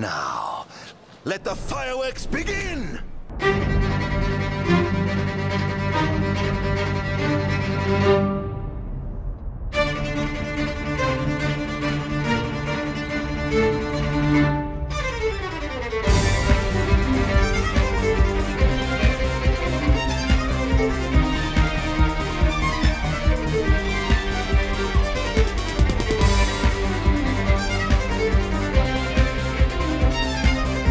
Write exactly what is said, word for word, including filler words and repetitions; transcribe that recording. Now, let the fireworks begin!